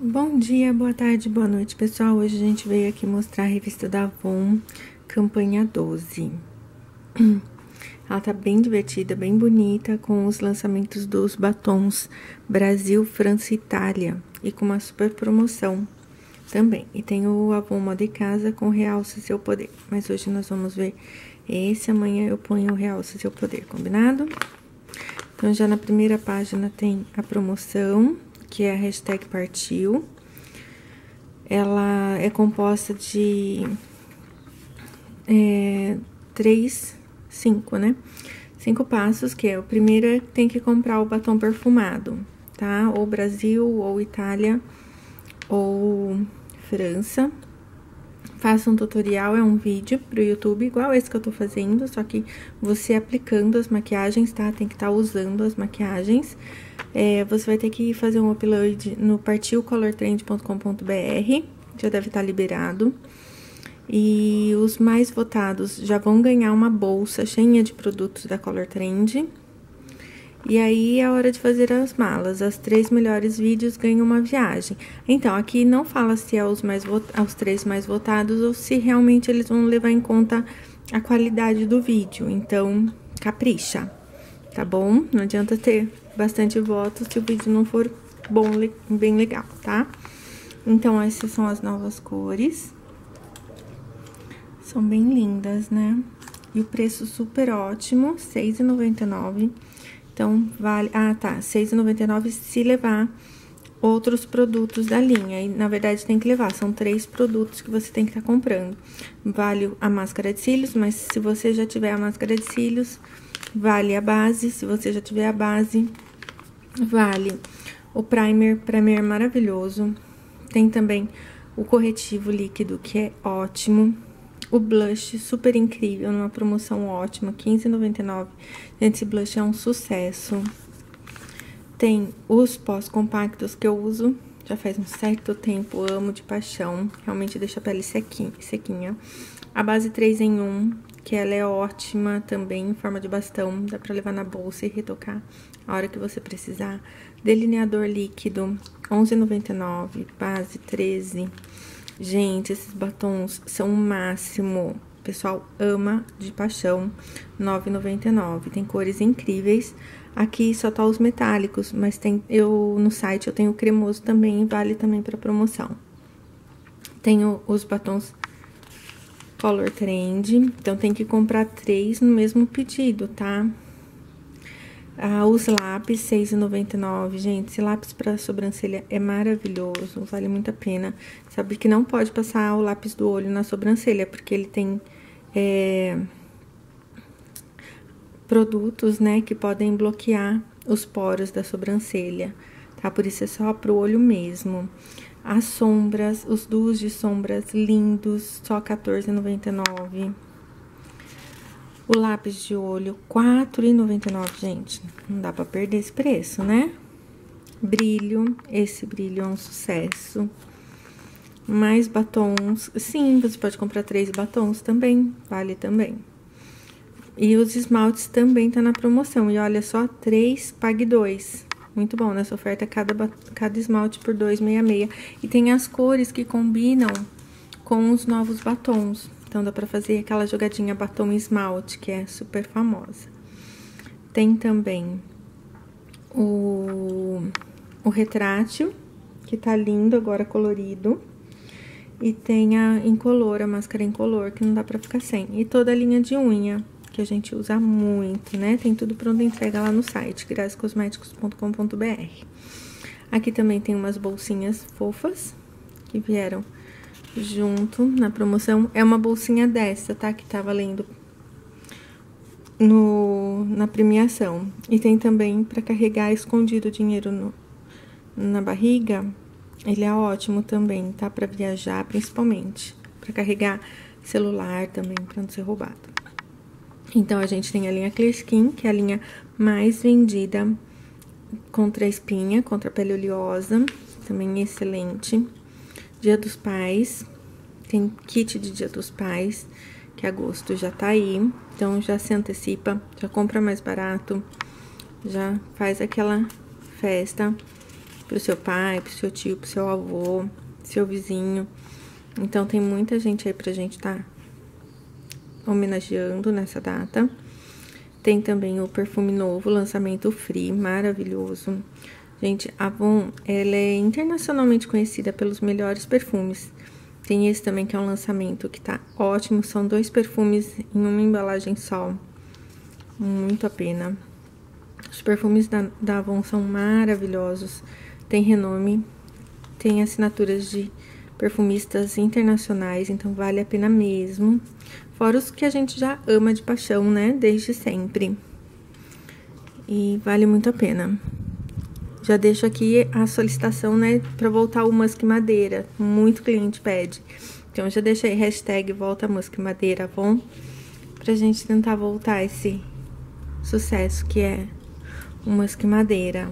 Bom dia, boa tarde, boa noite, pessoal. Hoje a gente veio aqui mostrar a revista da Avon, campanha 12. Ela tá bem divertida, bem bonita, com os lançamentos dos batons Brasil, França e Itália. E com uma super promoção também. E tem o Avon Moda e Casa com Realça Seu Poder. Mas hoje nós vamos ver esse, amanhã eu ponho o Realça Seu Poder, combinado? Então já na primeira página tem a promoção, que é a hashtag partiu. Ela é composta de 5, né? 5 passos, que é o primeiro é tem que comprar o batom perfumado, tá? Ou Brasil, ou Itália, ou França. Faça um tutorial, é um vídeo pro YouTube, igual esse que eu tô fazendo, só que você aplicando as maquiagens, tá? Tem que estar usando as maquiagens. Você vai ter que fazer um upload no partiucolortrend.com.br, já deve estar liberado. E os mais votados já vão ganhar uma bolsa cheia de produtos da Color Trend. E aí é hora de fazer as malas, as 3 melhores vídeos ganham uma viagem. Então, aqui não fala se é os 3 mais votados ou se realmente eles vão levar em conta a qualidade do vídeo. Então, capricha, tá bom? Não adianta ter bastante voto se o vídeo não for bom, bem legal, tá? Então, essas são as novas cores. São bem lindas, né? E o preço super ótimo, R$ 6,99. Então, vale... Ah, tá, R$ 6,99 se levar outros produtos da linha. E, na verdade, tem que levar, são 3 produtos que você tem que estar comprando. Vale a máscara de cílios, mas se você já tiver a máscara de cílios, vale a base. Se você já tiver a base, vale o primer maravilhoso. Tem também o corretivo líquido, que é ótimo. O blush super incrível, numa promoção ótima, R$ 15,99. Gente, esse blush é um sucesso. Tem os pós compactos que eu uso, já faz um certo tempo, amo de paixão. Realmente deixa a pele sequinha. A base 3 em 1, que ela é ótima também, em forma de bastão. Dá pra levar na bolsa e retocar a hora que você precisar. Delineador líquido, R$ 11,99. Base 13. Gente, esses batons são o máximo, o pessoal ama de paixão, R$ 9,99, tem cores incríveis, aqui só tá os metálicos, mas tem, no site eu tenho o cremoso também, vale também pra promoção. Tenho os batons Color Trend, então tem que comprar 3 no mesmo pedido, tá? Ah, os lápis, R$ 6,99, gente, esse lápis para sobrancelha é maravilhoso, vale muito a pena. Sabe que não pode passar o lápis do olho na sobrancelha, porque ele tem produtos, né, que podem bloquear os poros da sobrancelha, tá? Por isso é só pro olho mesmo. As sombras, os duos de sombras lindos, só R$ 14,99. O lápis de olho, R$ 4,99, gente. Não dá pra perder esse preço, né? Brilho, esse brilho é um sucesso. Mais batons, sim, você pode comprar 3 batons também, vale também. E os esmaltes também tá na promoção, e olha só, 3, pague 2. Muito bom, nessa oferta, cada esmalte por R$ 2,66. E tem as cores que combinam com os novos batons. Então, dá pra fazer aquela jogadinha batom esmalte, que é super famosa. Tem também o retrátil, que tá lindo, agora colorido. E tem a incolor, a máscara incolor, que não dá pra ficar sem. E toda a linha de unha, que a gente usa muito, né? Tem tudo pronto, entrega lá no site, grazicosmeticos.com.br. Aqui também tem umas bolsinhas fofas, que vieram junto na promoção. É uma bolsinha dessa, tá? Que tá valendo na premiação. E tem também pra carregar escondido o dinheiro na barriga. Ele é ótimo também, tá? Pra viajar, principalmente. Pra carregar celular também, pra não ser roubado. Então, a gente tem a linha Clear Skin, que é a linha mais vendida contra a espinha, contra a pele oleosa. Também excelente. Dia dos Pais, tem kit de Dia dos Pais, que agosto já tá aí, então já se antecipa, já compra mais barato, já faz aquela festa pro seu pai, pro seu tio, pro seu avô, seu vizinho. Então, tem muita gente aí pra gente tá homenageando nessa data. Tem também o perfume novo, lançamento Free, maravilhoso. Gente, a Avon, ela é internacionalmente conhecida pelos melhores perfumes. Tem esse também que é um lançamento que tá ótimo, são 2 perfumes em uma embalagem só. Muito a pena. Os perfumes da Avon são maravilhosos, tem renome, tem assinaturas de perfumistas internacionais, então vale a pena mesmo. Fora os que a gente já ama de paixão, né? Desde sempre. E vale muito a pena. Já deixo aqui a solicitação, né? Pra voltar o Musk Madeira. Muito cliente pede. Então, já deixa aí, hashtag volta Musk Madeira, Avon, pra gente tentar voltar esse sucesso que é o Musk Madeira.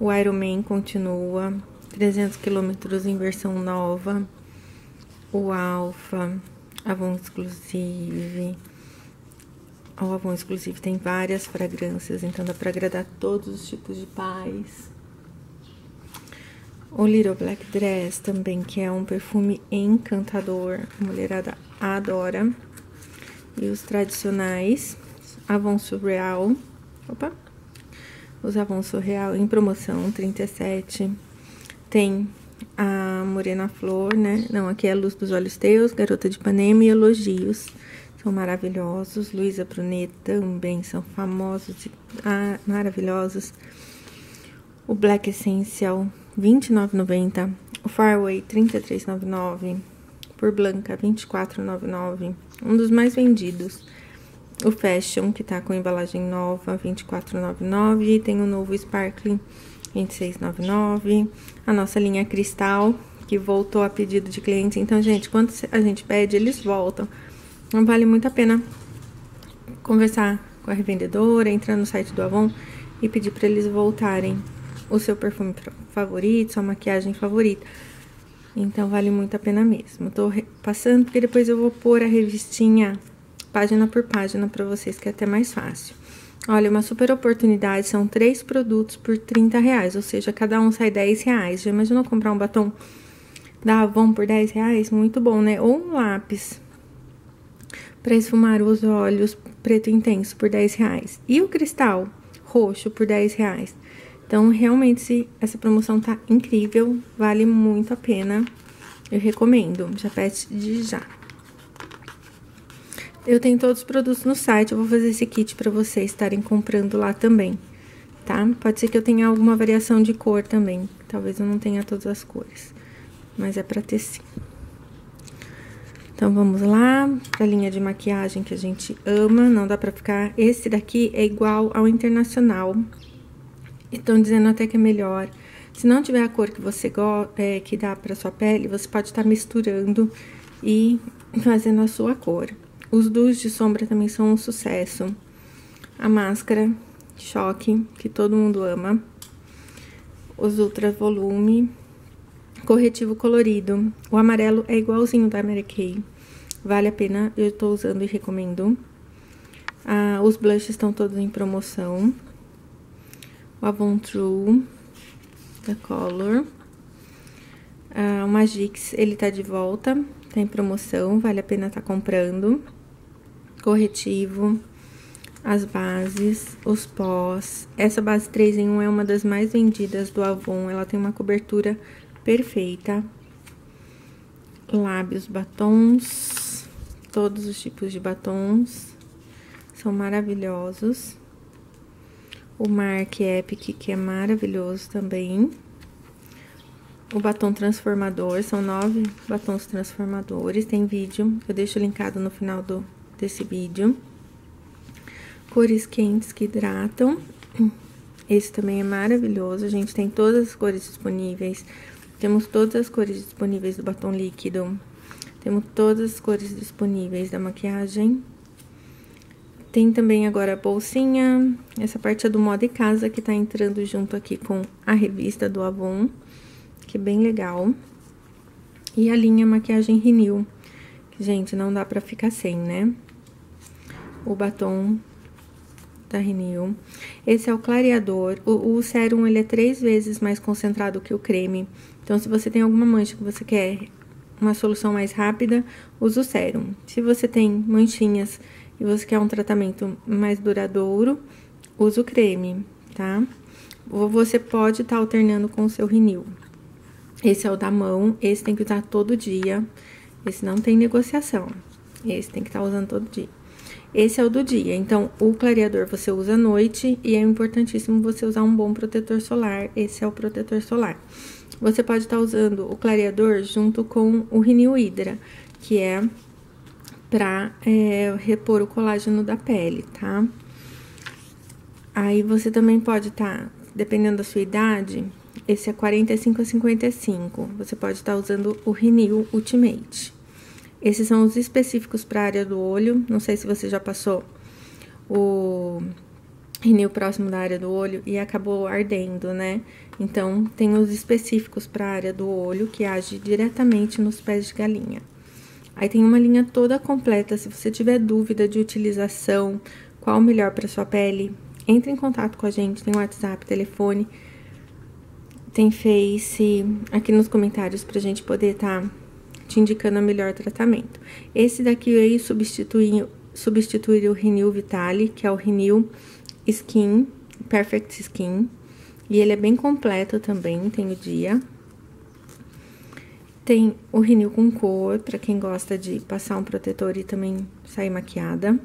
O Iron Man continua. 300 quilômetros em versão nova, o Alfa, Avon Exclusive. O Avon Exclusive tem várias fragrâncias, então dá pra agradar todos os tipos de pais. O Little Black Dress também, que é um perfume encantador, a mulherada adora. E os tradicionais, Avon Surreal, opa, os Avon Surreal em promoção, 37. Tem a Morena Flor, né? Não, aqui é a Luz dos Olhos Teus, Garota de Ipanema e Elogios. São maravilhosos. Luísa Brunet também são famosos e maravilhosos. O Black Essential, R$ 29,90. O Farway, R$ 33,99. Por Blanca, R$ 24,99. Um dos mais vendidos. O Fashion, que tá com embalagem nova, R$ 24,99. E tem o novo Sparkling, R$ 26,99. A nossa linha Cristal, que voltou a pedido de clientes. Então, gente, quando a gente pede, eles voltam. Não vale muito a pena conversar com a revendedora, entrar no site do Avon e pedir para eles voltarem o seu perfume favorito, sua maquiagem favorita. Então, vale muito a pena mesmo. Tô passando, porque depois eu vou pôr a revistinha página por página para vocês, que é até mais fácil. Olha, uma super oportunidade, são 3 produtos por R$30, ou seja, cada um sai R$10. Já imaginou comprar um batom da Avon por R$10? Muito bom, né? Ou um lápis para esfumar os olhos preto intenso por R$10. E o cristal roxo por R$10. Então, realmente, essa promoção tá incrível, vale muito a pena. Eu recomendo, já pede de já. Eu tenho todos os produtos no site, eu vou fazer esse kit pra vocês estarem comprando lá também, tá? Pode ser que eu tenha alguma variação de cor também, talvez eu não tenha todas as cores, mas é pra ter sim. Então, vamos lá pra linha de maquiagem que a gente ama, não dá pra ficar... Esse daqui é igual ao internacional, estão dizendo até que é melhor. Se não tiver a cor que você gosta, que dá pra sua pele, você pode estar misturando e fazendo a sua cor. Os duos de sombra também são um sucesso. A máscara choque, que todo mundo ama. Os ultra volume. Corretivo colorido. O amarelo é igualzinho da Mary Kay. Vale a pena, eu tô usando e recomendo. Os blushes estão todos em promoção. O Avon True, da Color. O Magix, ele tá de volta. Tá em promoção, vale a pena estar comprando. Corretivo, as bases, os pós. Essa base 3 em 1 é uma das mais vendidas do Avon. Ela tem uma cobertura perfeita. Lábios, batons. Todos os tipos de batons. São maravilhosos. O MAC Epic, que é maravilhoso também. O batom transformador, são 9 batons transformadores, tem vídeo, eu deixo linkado no final desse vídeo. Cores quentes que hidratam, esse também é maravilhoso, a gente tem todas as cores disponíveis, temos todas as cores disponíveis do batom líquido, temos todas as cores disponíveis da maquiagem. Tem também agora a bolsinha, essa parte é do Moda e Casa, que tá entrando junto aqui com a revista do Avon, que é bem legal. E a linha maquiagem Renew, gente, não dá pra ficar sem, né? O batom da Renew. Esse é o clareador. O sérum, ele é 3 vezes mais concentrado que o creme. Então, se você tem alguma mancha que você quer uma solução mais rápida, usa o sérum. Se você tem manchinhas e você quer um tratamento mais duradouro, usa o creme, tá? Ou você pode estar alternando com o seu Renew. Esse é o da mão, esse tem que usar todo dia. Esse não tem negociação. Esse tem que estar usando todo dia. Esse é o do dia. Então, o clareador você usa à noite e é importantíssimo você usar um bom protetor solar. Esse é o protetor solar. Você pode estar usando o clareador junto com o Renew Hydra, que é pra repor o colágeno da pele, tá? Aí você também pode estar, dependendo da sua idade, esse é 45 a 55. Você pode estar usando o Renew Ultimate. Esses são os específicos para a área do olho. Não sei se você já passou o Renew próximo da área do olho e acabou ardendo, né? Então, tem os específicos para a área do olho, que age diretamente nos pés de galinha. Aí tem uma linha toda completa. Se você tiver dúvida de utilização, qual o melhor para sua pele, entre em contato com a gente. Tem WhatsApp, telefone, tem Face aqui nos comentários pra gente poder estar te indicando o melhor tratamento. Esse daqui aí substitui o Renew Vitali, que é o Renew Skin, Perfect Skin. E ele é bem completo também, tem o dia. Tem o Renew com cor, pra quem gosta de passar um protetor e também sair maquiada.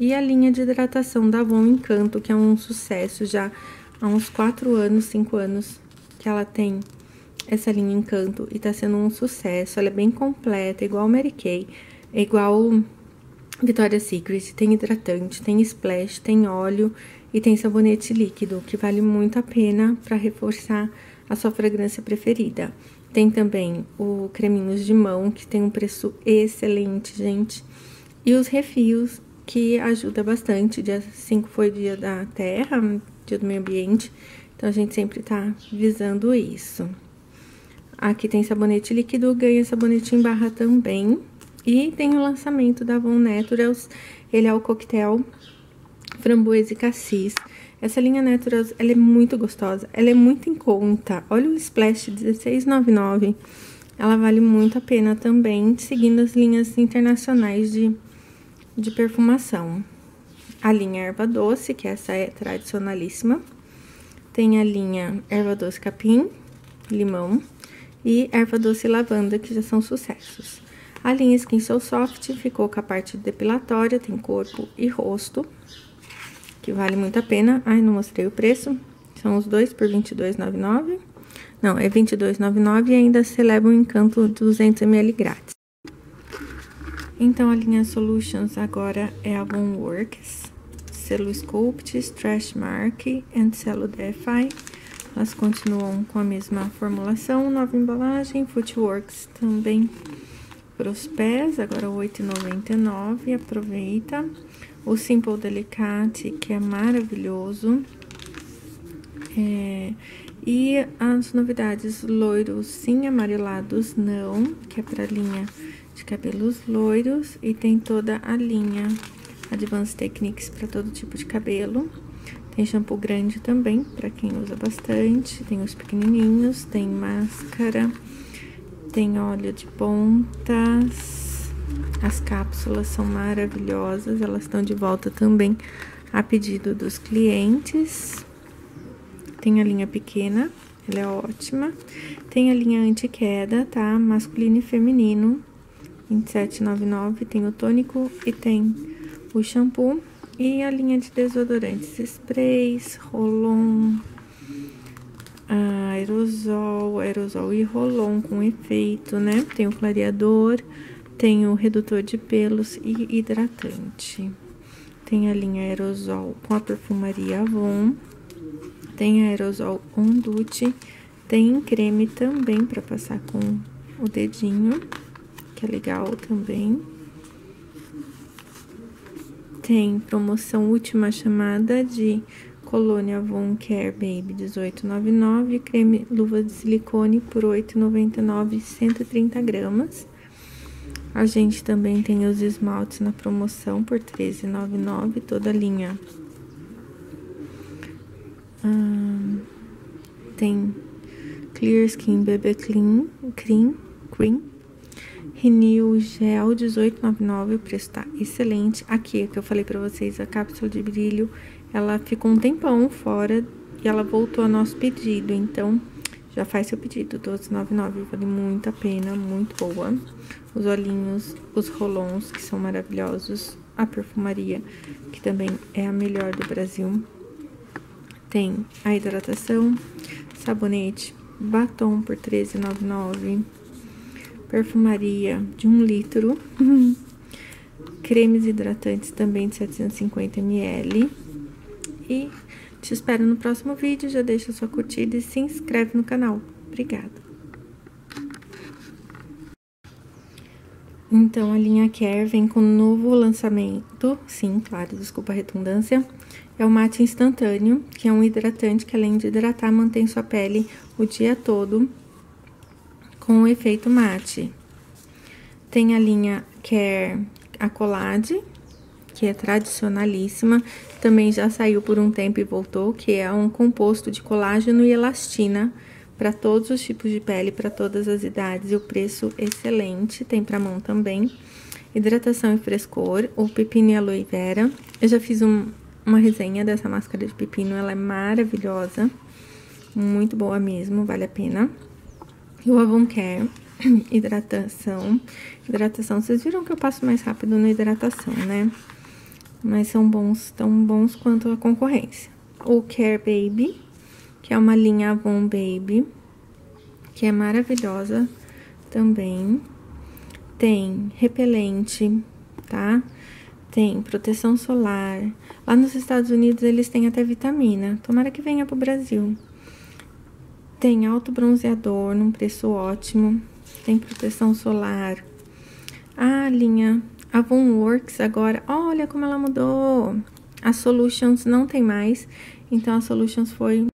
E a linha de hidratação da Avon Encanto, que é um sucesso já há uns 4 anos, 5 anos que ela tem essa linha Encanto e tá sendo um sucesso. Ela é bem completa, igual Mary Kay, igual Victoria's Secret, tem hidratante, tem splash, tem óleo e tem sabonete líquido, que vale muito a pena pra reforçar a sua fragrância preferida. Tem também o creminhos de mão, que tem um preço excelente, gente. E os refios, que ajuda bastante. Dia 5 foi dia da terra, dia do meio ambiente, então a gente sempre tá visando isso. Aqui tem sabonete líquido, ganha sabonete em barra também. E tem o lançamento da Avon Naturals, ele é o coquetel framboesa e cassis. Essa linha Naturals, ela é muito gostosa, ela é muito em conta. Olha o splash, R$16,99, ela vale muito a pena também, seguindo as linhas internacionais de perfumação. A linha erva doce, que essa é tradicionalíssima. Tem a linha erva doce capim, limão. E erva doce e lavanda, que já são sucessos. A linha Skin So Soft ficou com a parte depilatória, tem corpo e rosto, que vale muito a pena. Ai, não mostrei o preço. São os dois por R$22,99. Não, é R$22,99 e ainda celebra o Encanto 200ml grátis. Então, a linha Solutions agora é a Von Works. Selo Sculpt, Stretch Mark and Selo DFI. Elas continuam com a mesma formulação, nova embalagem. Footworks também para os pés, agora R$8,99, aproveita. O Simple Delicate, que é maravilhoso. E as novidades, loiros sim, amarelados não, que é para a linha de cabelos loiros. E tem toda a linha Advanced Techniques para todo tipo de cabelo. Tem shampoo grande também, para quem usa bastante. Tem os pequenininhos, tem máscara, tem óleo de pontas. As cápsulas são maravilhosas, elas estão de volta também a pedido dos clientes. Tem a linha pequena, ela é ótima. Tem a linha anti-queda, tá? Masculino e feminino, R$27,99. Tem o tônico e tem o shampoo. E a linha de desodorantes, sprays, rolon, aerosol e rolon com efeito, né? Tem o clareador, tem o redutor de pelos e hidratante. Tem a linha aerosol com a perfumaria Avon, tem aerosol ondute, tem creme também para passar com o dedinho, que é legal também. Tem promoção última chamada de colônia Von Care Baby, R$18,99. Creme luva de silicone por R$8,99, 130 gramas. A gente também tem os esmaltes na promoção por R$13,99. Toda a linha Tem Clear Skin BB Clean Cream, Renew Gel 18,99, o preço tá excelente. Aqui, que eu falei pra vocês, a cápsula de brilho, ela ficou um tempão fora e ela voltou ao nosso pedido, então já faz seu pedido, R$12,99, vale muito a pena, muito boa. Os olhinhos, os rolons, que são maravilhosos, a perfumaria, que também é a melhor do Brasil. Tem a hidratação, sabonete, batom por R$13,99, perfumaria de 1 litro, cremes hidratantes também de 750 ml. E te espero no próximo vídeo, já deixa sua curtida e se inscreve no canal. Obrigada! Então, a linha Care vem com um novo lançamento, sim, claro, desculpa a redundância, é o mate instantâneo, que é um hidratante que, além de hidratar, mantém sua pele o dia todo com o efeito mate. Tem a linha Care Acolade, que é tradicionalíssima, também já saiu por um tempo e voltou, que é um composto de colágeno e elastina para todos os tipos de pele, para todas as idades, e o preço excelente, tem para mão também. Hidratação e frescor, o pepino e aloe vera. Eu já fiz uma resenha dessa máscara de pepino, ela é maravilhosa, muito boa mesmo, vale a pena. E o Avon Care, hidratação, vocês viram que eu passo mais rápido na hidratação, né? Mas são bons, tão bons quanto a concorrência. O Care Baby, que é uma linha Avon Baby, que é maravilhosa também. Tem repelente, tá? Tem proteção solar. Lá nos Estados Unidos eles têm até vitamina. Tomara que venha pro Brasil. Tem auto bronzeador num preço ótimo. Tem proteção solar. A linha Avon Works agora, olha como ela mudou. As Solutions não tem mais, então a Solutions foi